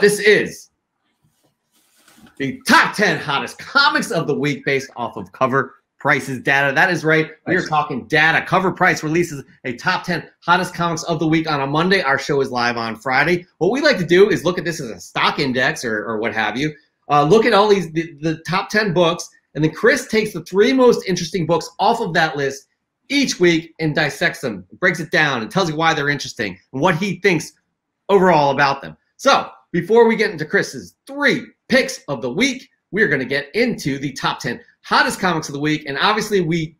This is the top 10 hottest comics of the week based off of cover prices data. That is right. We are talking data. Cover Price releases a top 10 hottest comics of the week on a Monday. Our show is live on Friday. What we like to do is look at this as a stock index or what have you. Look at all these the top 10 books, and then Chris takes the 3 most interesting books off of that list each week and dissects them, breaks it down, and tells you why they're interesting and what he thinks overall about them. So before we get into Chris's 3 picks of the week, we're going to get into the top 10 hottest comics of the week. And obviously, we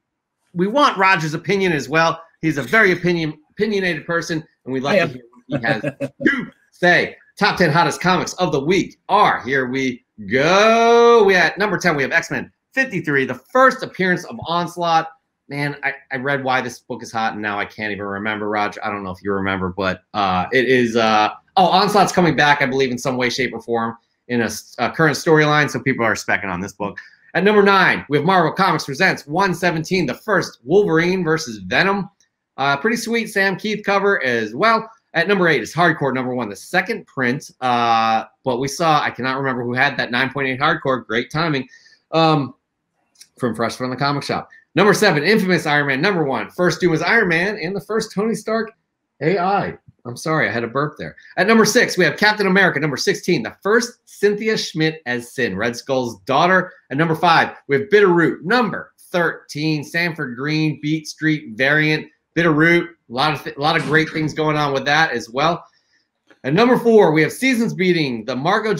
want Roger's opinion as well. He's a very opinionated person, and we'd like to hear what he has to say. Top 10 hottest comics of the week are, here we go. We at number 10, we have X-Men 53, the first appearance of Onslaught. Man, I read why this book is hot, and now I can't even remember, Roger. I don't know if you remember, but it is Onslaught's coming back, I believe, in some way, shape, or form in a current storyline, so people are specking on this book. At number 9, we have Marvel Comics Presents 117, the first Wolverine versus Venom. Pretty sweet Sam Keith cover as well. At number 8 is Hardcore number 1, the second print. But we saw, I cannot remember who had that 9.8 Hardcore, great timing, from Fresh from the Comic Shop. Number 7, Infamous Iron Man number 1, first Doom as Iron Man and the first Tony Stark AI. I'm sorry, I had a burp there. At number 6, we have Captain America, number 16, the first Cynthia Schmidt as Sin, Red Skull's daughter. At number 5, we have Bitterroot, number 13, Sanford Green, Beat Street variant. Bitterroot, a lot of great things going on with that as well. At number 4, we have Seasons Beating, the Margot,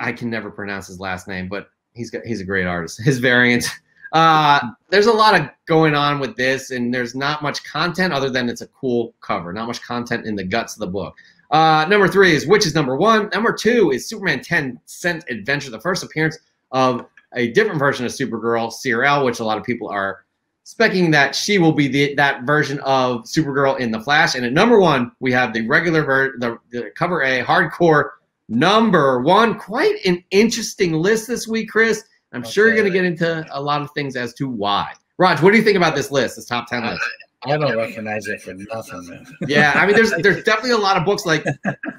I can never pronounce his last name, but he's a great artist, his variant. There's a lot of going on with this, and there's not much content other than it's a cool cover. Not much content in the guts of the book. Number 3 is Witches number 1. Number 2 is Superman 10 Cent Adventure, the first appearance of a different version of Supergirl, Sorel, which a lot of people are speccing that she will be that version of Supergirl in The Flash. And at number 1, we have the regular the cover A, Hardcore number 1. Quite an interesting list this week, Chris. I'm sure you're going to get into a lot of things as to why. Raj, what do you think about this list, this top 10 list? I don't recognize it for nothing, man. Yeah, I mean, there's definitely a lot of books like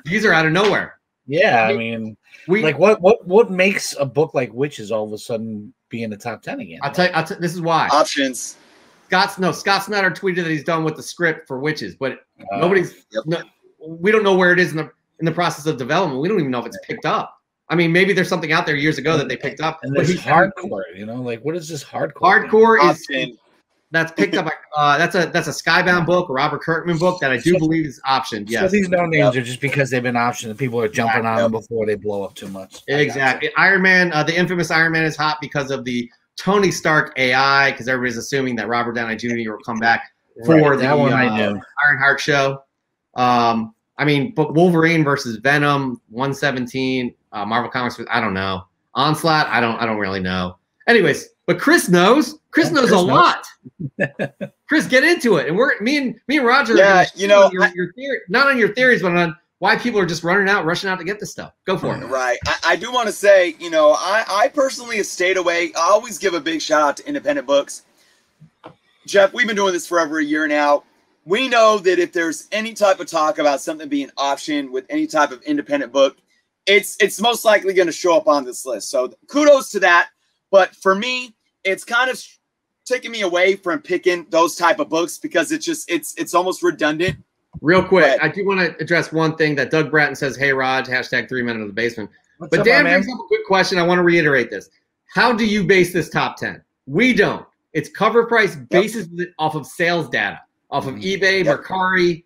these are out of nowhere. Yeah, I mean like what makes a book like Witches all of a sudden be in the top 10 again? I'll tell you, this is why. Options. Scott Snyder tweeted that he's done with the script for Witches, but we don't know where it is in the process of development. We don't even know if it's picked up. I mean, maybe there's something out there years ago that they picked up. And this Hardcore, you know, like what is this Hardcore? Hardcore is that's picked up. That's a Skybound book, a Robert Kirkman book that I do believe is optioned. Yes. So these no names are just because they've been optioned and people are jumping on them before they blow up too much. Exactly. Iron Man, the Infamous Iron Man is hot because of the Tony Stark AI, because everybody's assuming that Robert Downey Jr. will come back for that one. I know Ironheart show. I mean, but Wolverine versus Venom 117. Marvel Comics, I don't know. Onslaught, I don't really know. Anyways, but Chris knows. Chris knows a lot. Chris, get into it, and we're me and Roger. Yeah, you know, your theory, not on your theories, but on why people are just rushing out to get this stuff. Go for it. Right. I do want to say, you know, I personally have stayed away. I always give a big shout out to independent books. Jeff, we've been doing this for over a year now. We know that if there's any type of talk about something being optioned with any type of independent book, it's most likely going to show up on this list. So kudos to that. But for me, it's kind of taking me away from picking those type of books because it's just it's almost redundant. Real quick, I do want to address one thing that Doug Bratton says. Hey, Raj, hashtag 3 men in the basement. But Dan brings up a quick question. I want to reiterate this. How do you base this top 10? We don't. It's Cover Price bases it off of sales data, off of eBay, Mercari.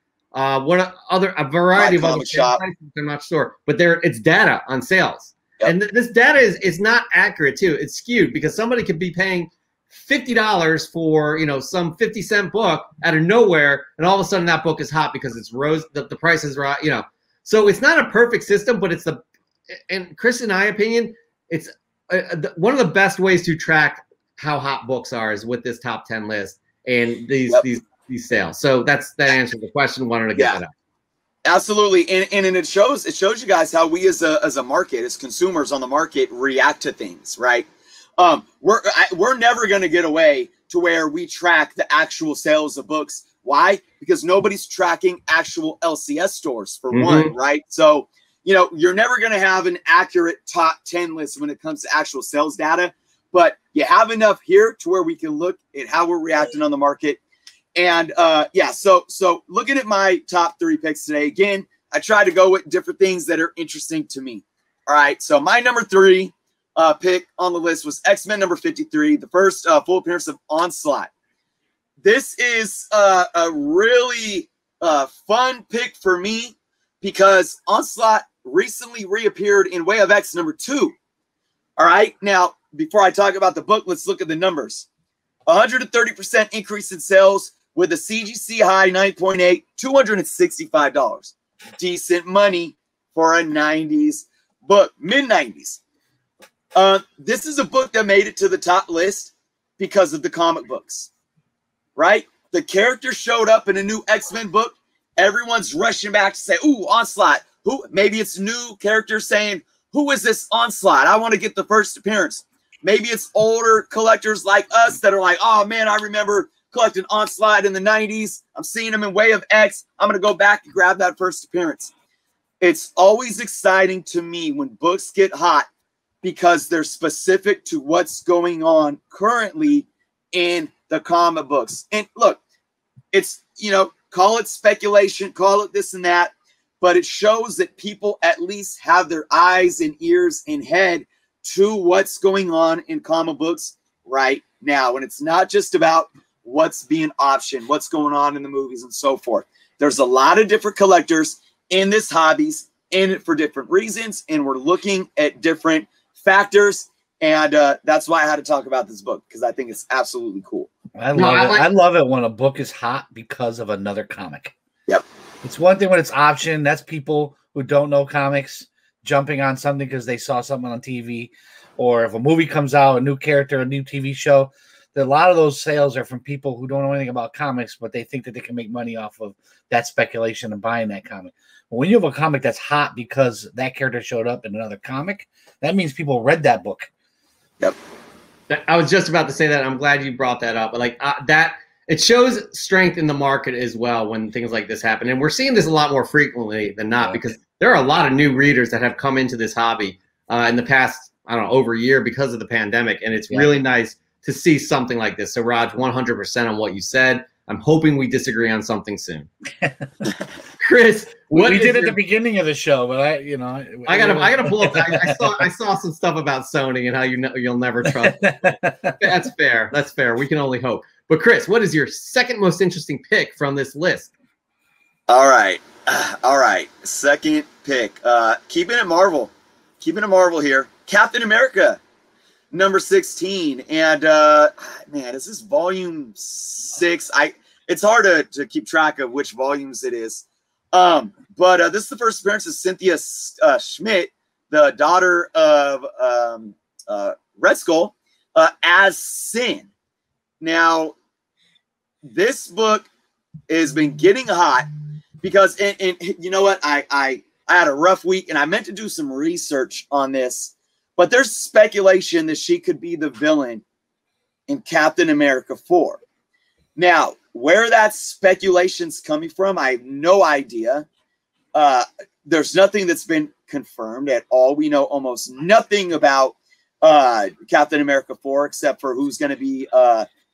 What other a variety of other shops? I'm not sure, but it's data on sales, and this data is not accurate too. It's skewed because somebody could be paying $50 for some 50-cent book out of nowhere, and all of a sudden that book is hot because it's rose. The price is right, So it's not a perfect system, but it's the and Chris, in my opinion, it's one of the best ways to track how hot books are is with this top 10 list and these sales. So that answers the question. Wanted to get that out. Absolutely. And it shows you guys how we as a market, as consumers on the market, react to things, right? We're never going to get away to where we track the actual sales of books. Why? Because nobody's tracking actual LCS stores for one, right? So, you know, you're never going to have an accurate top 10 list when it comes to actual sales data, but you have enough here to where we can look at how we're reacting on the market. And yeah, so looking at my top 3 picks today, again, I try to go with different things that are interesting to me. All right, so my number 3 pick on the list was X-Men number 53, the first full appearance of Onslaught. This is a really fun pick for me because Onslaught recently reappeared in Way of X number 2. All right, now before I talk about the book, let's look at the numbers. 130% increase in sales with a CGC high 9.8, $265. Decent money for a 90s book, mid-90s. This is a book that made it to the top list because of the comic books, right? The character showed up in a new X-Men book. Everyone's rushing back to say, ooh, Onslaught. Who? Maybe it's new characters saying, who is this Onslaught? I want to get the first appearance. Maybe it's older collectors like us that are like, oh, man, I remember collecting Onslaught in the 90s. I'm seeing him in Way of X. I'm going to go back and grab that first appearance. It's always exciting to me when books get hot because they're specific to what's going on currently in the comic books. And look, it's, you know, call it speculation, call it this and that, but it shows that people at least have their eyes and ears and head to what's going on in comic books right now. And it's not just about what's being optioned, what's going on in the movies and so forth. There's a lot of different collectors in this hobbies in it for different reasons. And we're looking at different factors. And that's why I had to talk about this book, because I think it's absolutely cool. I love it when a book is hot because of another comic. Yep. It's one thing when it's optioned. That's people who don't know comics jumping on something because they saw something on TV, or if a movie comes out, a new character, a new TV show. A lot of those sales are from people who don't know anything about comics, but they think that they can make money off of that speculation and buying that comic. But when you have a comic that's hot because that character showed up in another comic, that means people read that book. Yep. I was just about to say that. I'm glad you brought that up. But like that, it shows strength in the market as well when things like this happen. And we're seeing this a lot more frequently than not, because there are a lot of new readers that have come into this hobby in the past, I don't know, over a year because of the pandemic. And it's really nice to see something like this. So Raj, 100% on what you said. I'm hoping we disagree on something soon. Chris, what we did at the beginning of the show, but I, you know, I gotta pull up. I saw some stuff about Sony and how you'll never trust. That's fair. That's fair. We can only hope. But Chris, what is your second most interesting pick from this list? All right, all right. Second pick. Keeping it Marvel. Keeping it Marvel here. Captain America. Number 16, and man, is this volume 6? It's hard to keep track of which volumes it is. But this is the first appearance of Cynthia Schmidt, the daughter of Red Skull, as Sin. Now, this book has been getting hot because, and you know what, I had a rough week, and I meant to do some research on this. But there's speculation that she could be the villain in Captain America 4. Now, where that speculation's coming from, I have no idea. There's nothing that's been confirmed at all. We know almost nothing about Captain America 4 except for who's going to be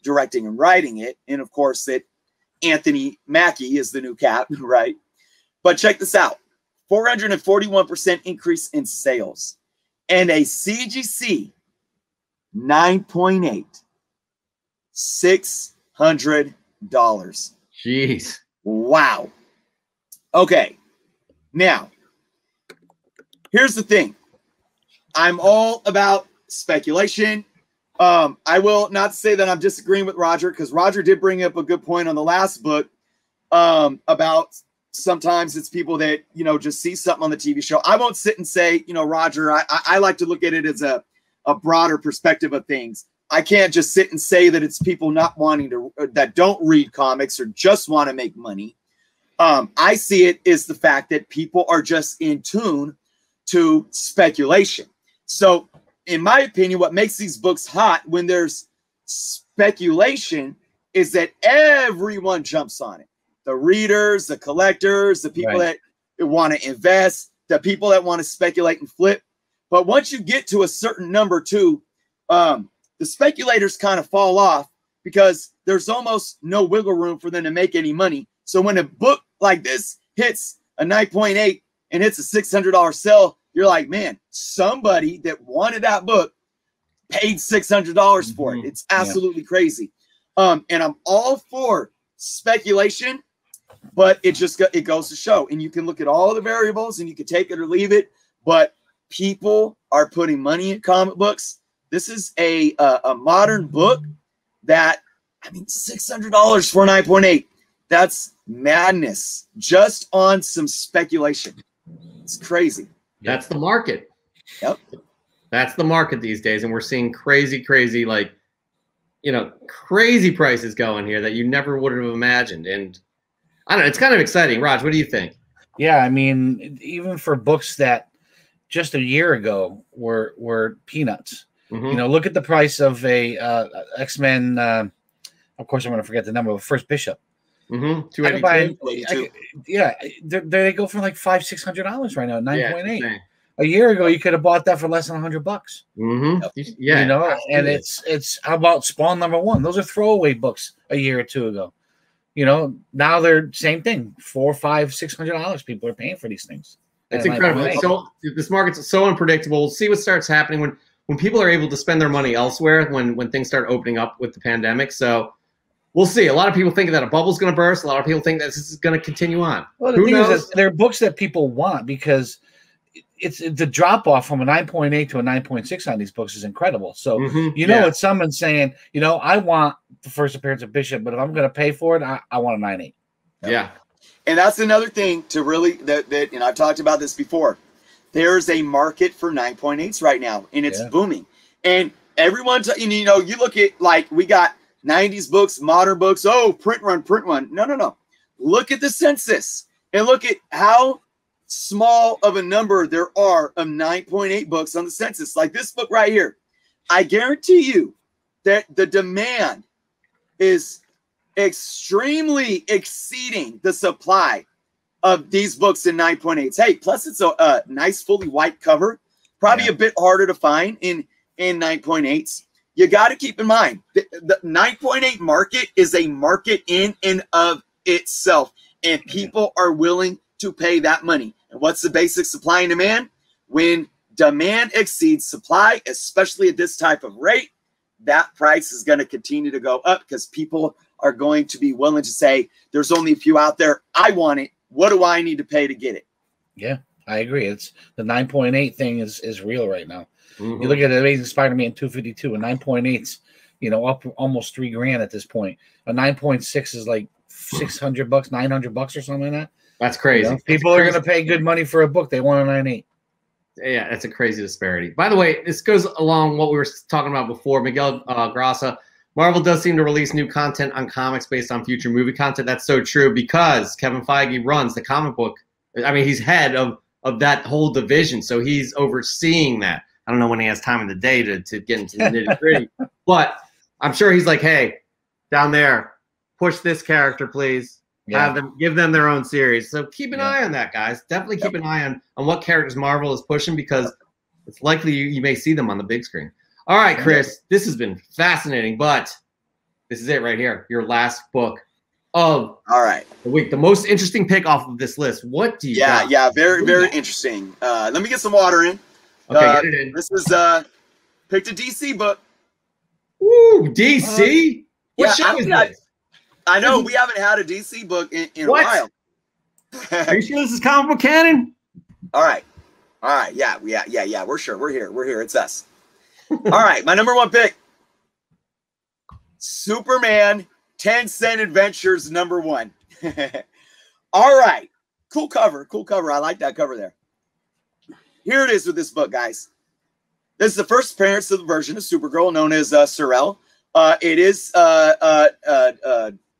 directing and writing it. And, of course, that Anthony Mackie is the new Cap, right? But check this out. 441% increase in sales. And a CGC 9.8, $600. Jeez. Wow. Okay. Now, here's the thing. I'm all about speculation. I will not say that I'm disagreeing with Roger, because Roger did bring up a good point on the last book about sometimes it's people that, you know, just see something on the TV show. I won't sit and say, you know, Roger, I like to look at it as a broader perspective of things. I can't just sit and say that it's people not wanting to, that don't read comics or just want to make money. I see it as the fact that people are just in tune to speculation. So in my opinion, what makes these books hot when there's speculation is that everyone jumps on it. The readers, the collectors, the people that want to invest, the people that want to speculate and flip. But once you get to a certain number too, the speculators kind of fall off because there's almost no wiggle room for them to make any money. So when a book like this hits a 9.8 and hits a $600 sell, you're like, man, somebody that wanted that book paid $600 for it. It's absolutely crazy. And I'm all for speculation, but it just it goes to show. And you can look at all the variables and you can take it or leave it. But people are putting money in comic books. This is a modern book that, I mean, $600 for 9.8. That's madness just on some speculation. It's crazy. That's the market. Yep. That's the market these days. And we're seeing crazy, crazy, like, you know, crazy prices going here that you never would have imagined. And I don't know, it's kind of exciting. Raj, what do you think? Yeah, I mean, even for books that just a year ago were peanuts. Mm-hmm. You know, look at the price of a X-Men, of course I'm going to forget the number, but First Bishop. Mm-hmm. 282. Yeah, they go for like $500-$600 right now. 9.8. Yeah, a year ago, you could have bought that for less than $100. Mm-hmm. Yeah, you know, absolutely. And it's how about Spawn #1? Those are throwaway books a year or two ago. You know, now they're same thing. $400, $500, $600. People are paying for these things. That's incredible. It's so this market's so unpredictable. We'll see what starts happening when people are able to spend their money elsewhere. When things start opening up with the pandemic, so. We'll see. A lot of people think that a bubble's going to burst. A lot of people think that this is going to continue on. Well, the thing is, there are books that people want because it's the drop off from a 9.8 to a 9.6 on these books is incredible. So you know, it's someone saying, you know, I want the first appearance of Bishop, but if I'm going to pay for it, I want a 9.8. Yeah. And that's another thing to really that you know, I've talked about this before. There's a market for 9.8s right now, and it's booming. And everyone, you know, you look at like we got. 90s books, modern books, oh, print run. No, no, no. Look at the census and look at how small of a number there are of 9.8 books on the census. Like this book right here. I guarantee you that the demand is extremely exceeding the supply of these books in 9.8s. Hey, plus it's a nice fully white cover. Probably a bit harder to find in 9.8s. You got to keep in mind the 9.8 market is a market in and of itself, and people are willing to pay that money. And what's the basic supply and demand? When demand exceeds supply, especially at this type of rate, that price is going to continue to go up because people are going to be willing to say, there's only a few out there. I want it. What do I need to pay to get it? Yeah, I agree. It's the 9.8 thing is real right now. Mm-hmm. You look at Amazing Spider-Man 252, a 9.8's, you know, up almost $3,000 at this point. A 9.6 is like $600, $900 or something like that. That's crazy. You know, people are going to pay good money for a book. They want a 9.8. Yeah, that's a crazy disparity. By the way, this goes along what we were talking about before. Miguel Grasa, Marvel does seem to release new content on comics based on future movie content. That's so true because Kevin Feige runs the comic book. I mean, he's head of that whole division, so he's overseeing that. I don't know when he has time in the day to get into the nitty-gritty, but I'm sure he's like, hey, down there, push this character, please. Yeah. Have them, give them their own series. So keep an eye on that, guys. Definitely keep an eye on what characters Marvel is pushing because it's likely you may see them on the big screen. All right, Chris, this has been fascinating, but this is it right here, your last book of the week. The most interesting pick off of this list. What do you got? Yeah, very, very interesting. Let me get some water in. Okay, get it in. This is picked a DC book. Ooh, DC? What show is this? I know we haven't had a DC book in a while. Are you sure this is comic book canon? All right, yeah. We're sure. We're here. It's us. All right, my number 1 pick. Superman 10-Cent Adventures #1. All right. Cool cover. I like that cover there. Here it is with this book, guys. This is the first appearance of the version of Supergirl known as Sorel. It is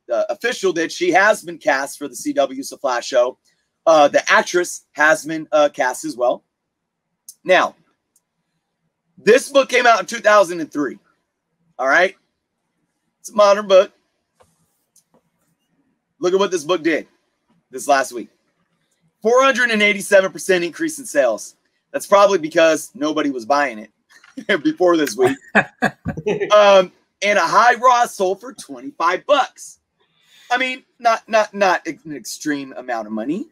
official that she has been cast for the CW's The Flash show. The actress has been cast as well. Now, this book came out in 2003. All right? It's a modern book. Look at what this book did this last week. 487% increase in sales. That's probably because nobody was buying it before this week. And a high raw sold for $25. I mean, not an extreme amount of money.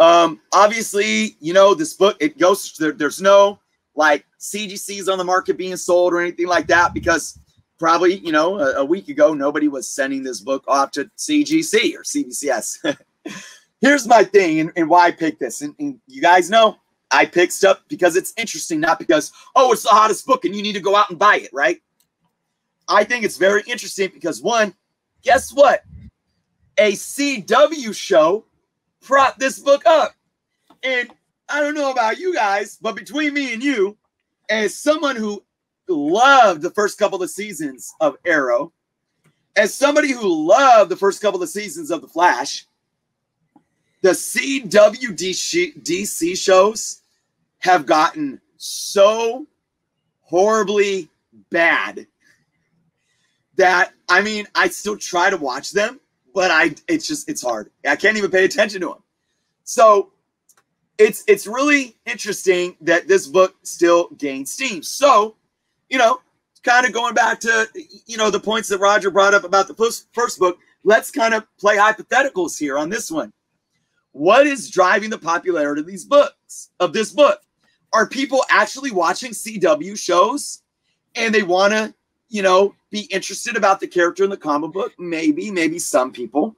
Obviously, you know, this book, it goes, there's no like CGCs on the market being sold or anything like that, because probably, you know, a week ago, nobody was sending this book off to CGC or CBCS. Here's my thing and why I picked this. And you guys know I picked stuff because it's interesting, not because, oh, it's the hottest book and you need to go out and buy it, right? I think it's very interesting because, one, guess what? A CW show prop this book up. And I don't know about you guys, but between me and you, as someone who loved the first couple of seasons of Arrow, as somebody who loved the first couple of seasons of The Flash, the CW DC shows have gotten so horribly bad that, I mean, I still try to watch them, but it's just, it's hard. I can't even pay attention to them. So it's really interesting that this book still gains steam. So, you know, kind of going back to, you know, the points that Roger brought up about the first book, let's kind of play hypotheticals here on this one. What is driving the popularity of these books, of this book? Are people actually watching CW shows and they want to, you know, be interested about the character in the comic book? Maybe some people.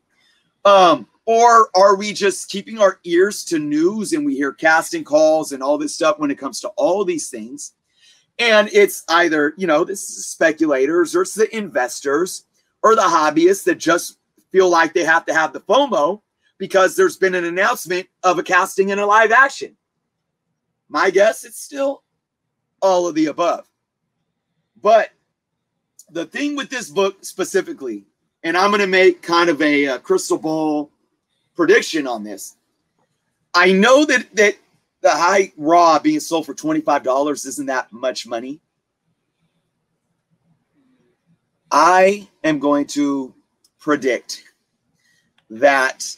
Or are we just keeping our ears to news and we hear casting calls and all this stuff when it comes to all these things? And it's either, you know, this is speculators or it's the investors or the hobbyists that just feel like they have to have the FOMO because there's been an announcement of a casting in a live action. My guess, it's still all of the above. But the thing with this book specifically, and I'm going to make kind of a crystal ball prediction on this. I know that the high raw being sold for $25 isn't that much money. I am going to predict that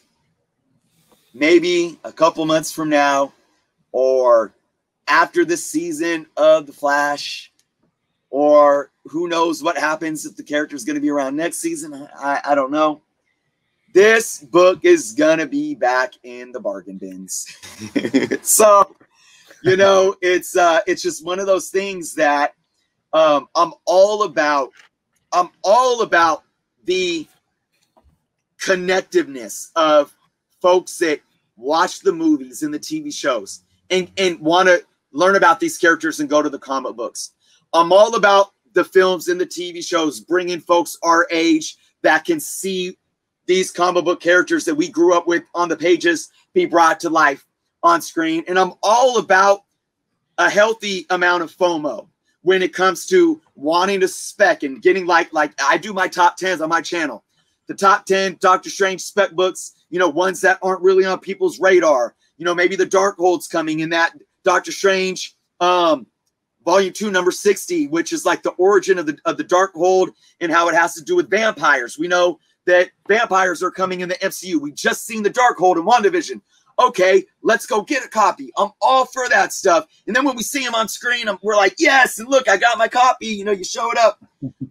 maybe a couple months from now or after the season of The Flash, or who knows what happens if the character is going to be around next season. I don't know. This book is going to be back in the bargain bins. So, you know, it's just one of those things that I'm all about the connectiveness of folks that watch the movies and the TV shows and want to learn about these characters and go to the comic books. I'm all about the films and the TV shows, bringing folks our age that can see these comic book characters that we grew up with on the pages be brought to life on screen. And I'm all about a healthy amount of FOMO when it comes to wanting to spec and getting like I do my top 10s on my channel, the top 10 Doctor Strange spec books, you know, ones that aren't really on people's radar, you know, maybe the Darkhold's coming in that Doctor Strange, Volume 2, number 60, which is like the origin of the Darkhold and how it has to do with vampires. We know that vampires are coming in the MCU. We just seen the Darkhold in WandaVision. Okay, let's go get a copy. I'm all for that stuff. And then when we see him on screen, we're like, yes, and look, I got my copy. You know, you show it up.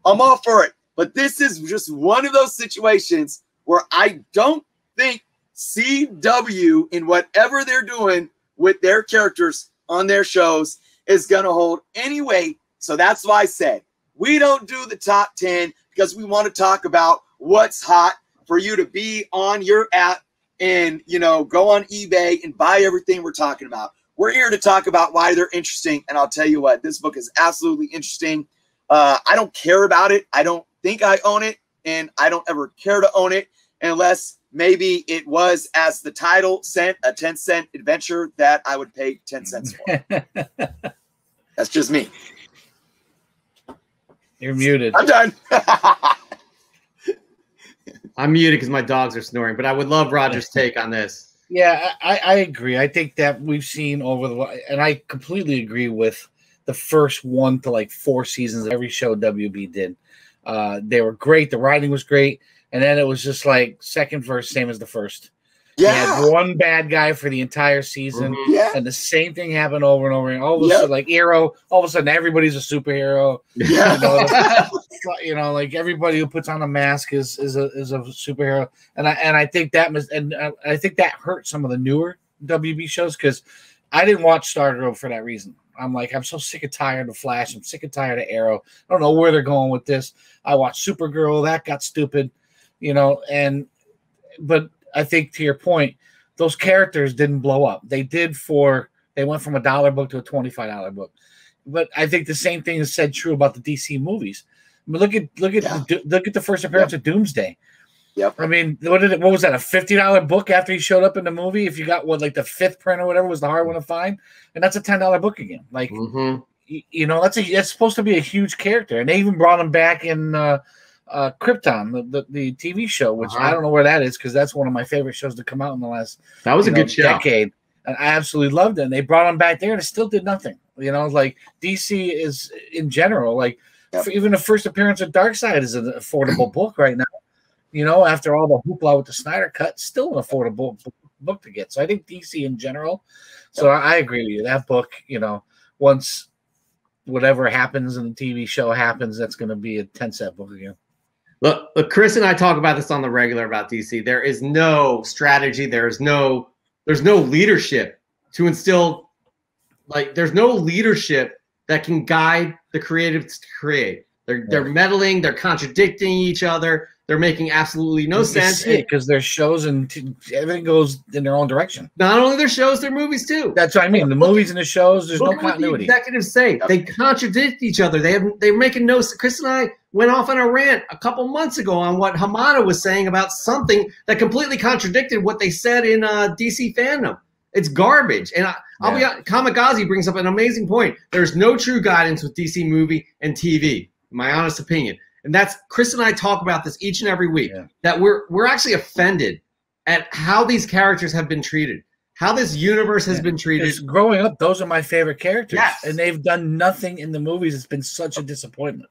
I'm all for it. But this is just one of those situations where I don't think CW in whatever they're doing with their characters on their shows is going to hold any weight. So that's why I said we don't do the top 10 because we want to talk about what's hot for you to be on your app and, you know, go on eBay and buy everything we're talking about. We're here to talk about why they're interesting. And I'll tell you what, this book is absolutely interesting. I don't care about it. I don't think I own it, and I don't ever care to own it unless maybe it was, as the title sent, a 10-cent adventure that I would pay 10 cents for. That's just me. You're muted. I'm done. I'm muted because my dogs are snoring, but I would love Roger's take on this. Yeah, I agree. I think that we've seen over the – and I completely agree with the first 1 to 4 seasons of every show WB did. They were great. The writing was great. And then it was just like second verse, same as the first. Yeah. He had one bad guy for the entire season. Mm-hmm. Yeah. And the same thing happened over and over again. All of a sudden, like Arrow, all of a sudden everybody's a superhero. Yeah. You know, like everybody who puts on a mask is a superhero. And I think that hurt some of the newer WB shows, because I didn't watch Stargirl for that reason. I'm like, I'm so sick and tired of Flash. I'm sick and tired of Arrow. I don't know where they're going with this. I watched Supergirl. That got stupid, you know. But I think, to your point, those characters didn't blow up. They went from a $1 book to a $25 book. But I think the same thing is said true about the DC movies. I mean, look at the first appearance of Doomsday. Yep. I mean, what was that, a $50 book after he showed up in the movie? If you got like the fifth print or whatever was the hard one to find, and that's a $10 book again. Like, you know, that's supposed to be a huge character, and they even brought him back in Krypton, the TV show, which I don't know where that is, because that's one of my favorite shows to come out in the last decade. And I absolutely loved it. And they brought him back there, and it still did nothing. You know, like DC is in general, like even the first appearance of Darkseid is an affordable book right now. You know, after all the hoopla with the Snyder Cut, still an affordable book to get. So I think DC in general. So I agree with you. That book, you know, once whatever happens in the TV show happens, that's going to be a 10-set book again. Look, Chris and I talk about this on the regular about DC. There is no strategy. There's no leadership to instill. Like, there's no leadership that can guide the creatives to create. They're meddling. They're contradicting each other. They're making absolutely no sense, because their shows and everything goes in their own direction. Not only their shows, their movies too. That's what I mean. The movies and the shows, there's no continuity. The executives say they contradict each other. They're making no sense. Chris and I went off on a rant a couple months ago on what Hamada was saying about something that completely contradicted what they said in DC fandom. It's garbage. And I'll be honest, Kamikaze brings up an amazing point. There's no true guidance with DC movie and TV, in my honest opinion. And that's, Chris and I talk about this each and every week, that we're actually offended at how these characters have been treated, how this universe has been treated. Because growing up, those are my favorite characters. Yes. And they've done nothing in the movies. It's been such a disappointment.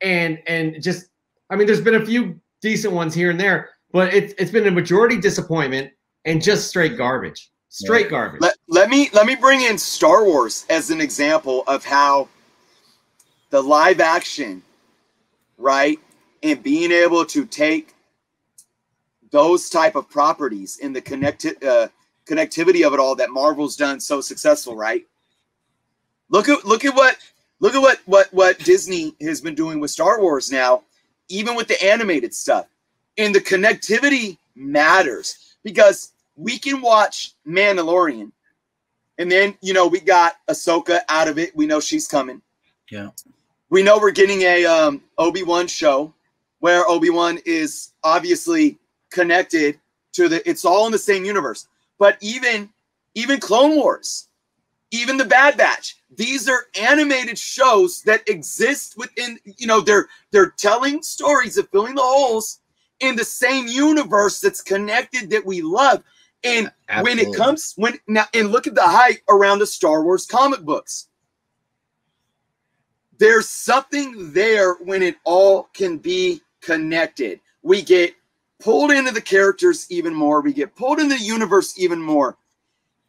And just, I mean, there's been a few decent ones here and there, but it's been a majority disappointment and just straight garbage. Straight garbage. Let me bring in Star Wars as an example of how the live action, right, and being able to take those type of properties in the connectivity of it all that Marvel's done so successful, right? Look at what Disney has been doing with Star Wars now, even with the animated stuff. And the connectivity matters, because we can watch Mandalorian, and then, you know, we got Ahsoka out of it. We know she's coming. Yeah. We know we're getting a Obi-Wan show where Obi-Wan is obviously connected to the, it's all in the same universe. But even Clone Wars, even The Bad Batch, these are animated shows that exist within, you know, they're telling stories of filling the holes in the same universe that's connected, that we love. And absolutely, when it comes, and look at the hype around the Star Wars comic books. There's something there when it all can be connected. We get pulled into the characters even more. We get pulled into the universe even more.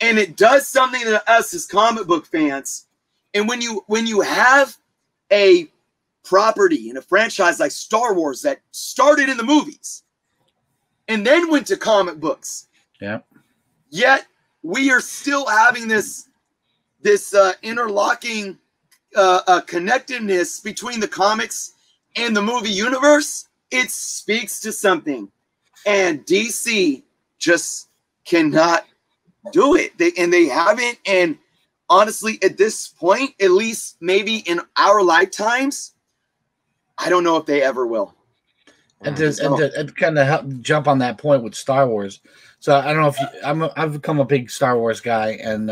And it does something to us as comic book fans. And when you have a property and a franchise like Star Wars that started in the movies and then went to comic books, yet we are still having this interlocking connectedness between the comics and the movie universe. It speaks to something, and DC just cannot do it. They haven't. And honestly, at this point, at least maybe in our lifetimes, I don't know if they ever will. And to kind of help jump on that point with Star Wars, so I don't know if you, I've become a big Star Wars guy, and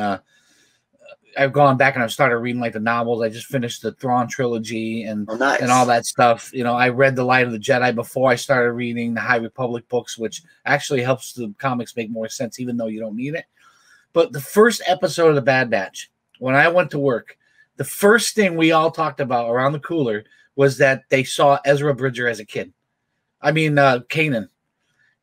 I've gone back and I've started reading like the novels. I just finished the Thrawn trilogy and all that stuff. You know, I read The Light of the Jedi before I started reading the High Republic books, which actually helps the comics make more sense, even though you don't need it. But the first episode of The Bad Batch, when I went to work, the first thing we all talked about around the cooler was that they saw Ezra Bridger as a kid. I mean, Kanan.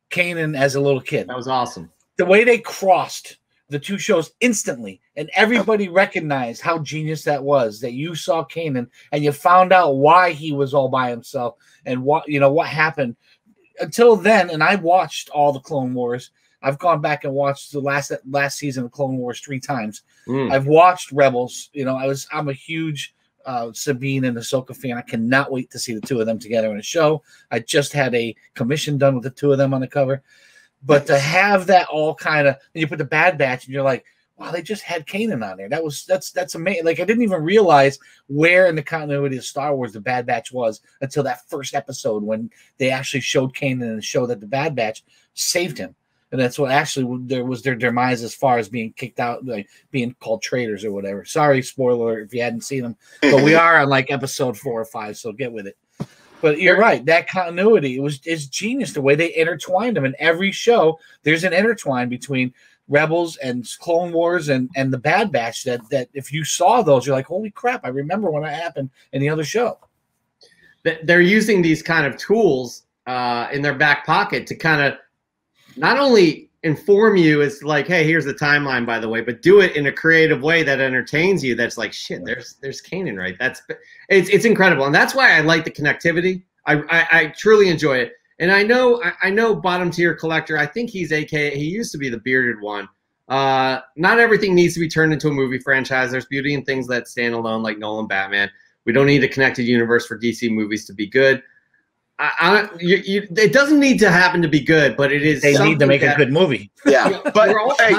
Kanan as a little kid. That was awesome. The way they crossed the two shows instantly, and everybody recognized how genius that was, that you saw Kanan and you found out why he was all by himself and what, you know, what happened. Until then, and I watched all the Clone Wars. I've gone back and watched the last season of Clone Wars 3 times. I've watched Rebels. You know, I'm a huge Sabine and Ahsoka fan. I cannot wait to see the two of them together in a show. I just had a commission done with the two of them on the cover. But to have that all kind of, and you put the Bad Batch, and you're like, wow, they just had Kanan on there. That's amazing. Like, I didn't even realize where in the continuity of Star Wars the Bad Batch was until that first episode when they actually showed Kanan and showed that the Bad Batch saved him. And that's what actually there was their demise as far as being kicked out, like being called traitors or whatever. Sorry, spoiler if you hadn't seen them, but we are on like episode 4 or 5, so get with it. But you're right, that continuity it's genius the way they intertwined them. In every show, there's an intertwine between Rebels and Clone Wars and the Bad Batch. That if you saw those, you're like, holy crap, I remember when that happened in the other show. They're using these kind of tools in their back pocket to kind of not only inform you as like, hey, here's the timeline, by the way, but do it in a creative way that entertains you. That's like, shit, there's Kanan, right? It's incredible. And that's why I like the connectivity. I truly enjoy it. And I know bottom tier collector, I think he's AKA, he used to be the bearded one. Not everything needs to be turned into a movie franchise. There's beauty in things that stand alone, like Nolan Batman. We don't need a connected universe for DC movies to be good. It doesn't need to happen to be good, but it is. They need to make a good movie. Yeah, but we're all they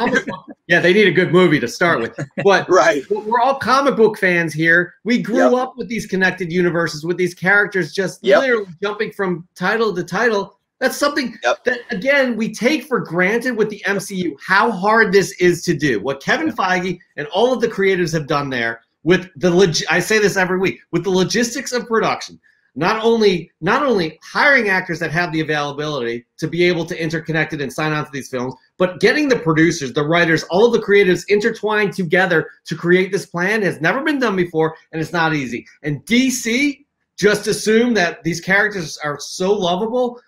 need a good movie to start with. But right, we're all comic book fans here. We grew up with these connected universes, with these characters just literally jumping from title to title. That's something that again we take for granted with the MCU. How hard this is to do. What Kevin Feige and all of the creatives have done there with the I say this every week with the logistics of production. Not only hiring actors that have the availability to be able to interconnect it and sign on to these films, but getting the producers, the writers, all of the creatives intertwined together to create this plan has never been done before, and it's not easy. And DC just assumed that these characters are so lovable,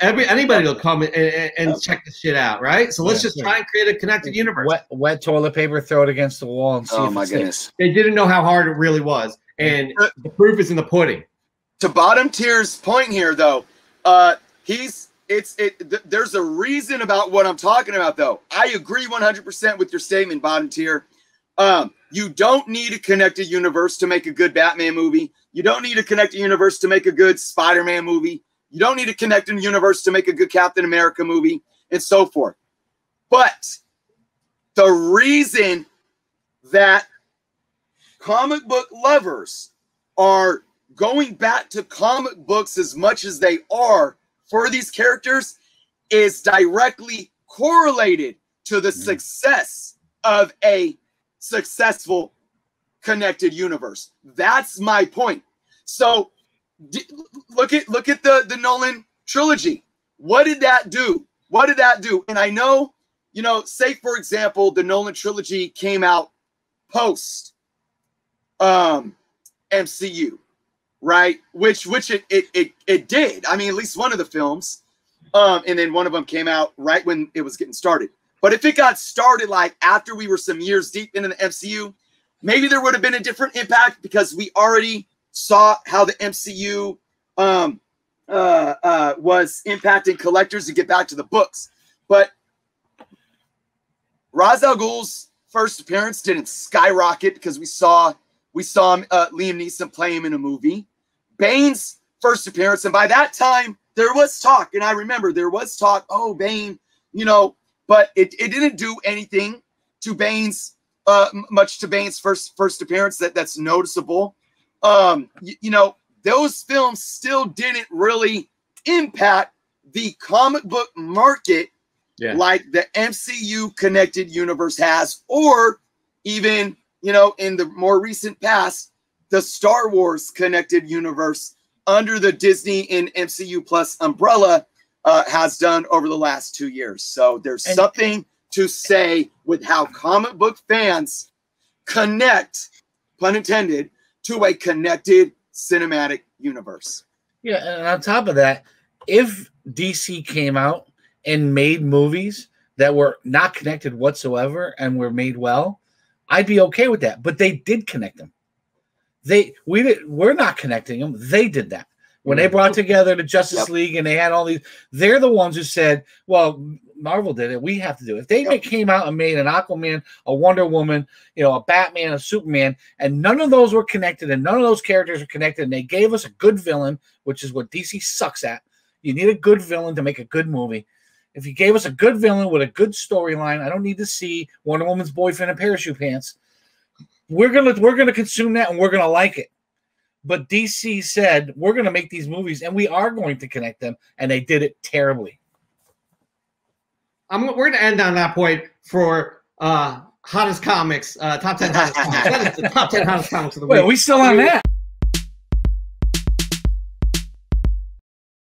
anybody will come and check this shit out, right? So let's just try and create a connected universe. Wet toilet paper, throw it against the wall, and see if it sticks. Goodness. They didn't know how hard it really was, and the proof is in the pudding. To bottom tier's point here, though, there's a reason about what I'm talking about, though. I agree 100% with your statement, bottom tier. You don't need a connected universe to make a good Batman movie. You don't need a connected universe to make a good Spider-Man movie. You don't need a connected universe to make a good Captain America movie, and so forth. But the reason that comic book lovers are going back to comic books as much as they are for these characters is directly correlated to the success of a successful connected universe. That's my point. So look at the Nolan trilogy. What did that do? What did that do? And I know, you know, say for example, the Nolan trilogy came out post MCU. Right, which it did. I mean, at least one of the films, and then one of them came out right when it was getting started. But if it got started like after we were some years deep into the MCU, maybe there would have been a different impact because we already saw how the MCU was impacting collectors to get back to the books. But Ra's al Ghul's first appearance didn't skyrocket because we saw him, Liam Neeson play him in a movie. Bane's first appearance, and by that time, there was talk, and I remember there was talk, oh, Bane, you know, but it didn't do anything to Bane's, much to Bane's first appearance that's noticeable. You know, those films still didn't really impact the comic book market like the MCU connected universe has, or even, you know, in the more recent past, the Star Wars connected universe under the Disney and MCU Plus umbrella has done over the last 2 years. So there's something to say with how comic book fans connect, pun intended, to a connected cinematic universe. Yeah, and on top of that, if DC came out and made movies that were not connected whatsoever and were made well, I'd be okay with that. But they did connect them. We're not connecting them. They did that. When they brought together the Justice League and they had all these, they're the ones who said, well, Marvel did it. We have to do it. If they came out and made an Aquaman, a Wonder Woman, you know, a Batman, a Superman, and none of those were connected and none of those characters are connected, and they gave us a good villain, which is what DC sucks at. You need a good villain to make a good movie. If you gave us a good villain with a good storyline, I don't need to see Wonder Woman's boyfriend in parachute pants. We're gonna consume that and we're gonna like it. But DC said, we're going to make these movies, and we are going to connect them, and they did it terribly. We're going to end on that point for hottest comics, top 10 hottest comics. That is the top 10 hottest comics of the week. Wait, are we still on that?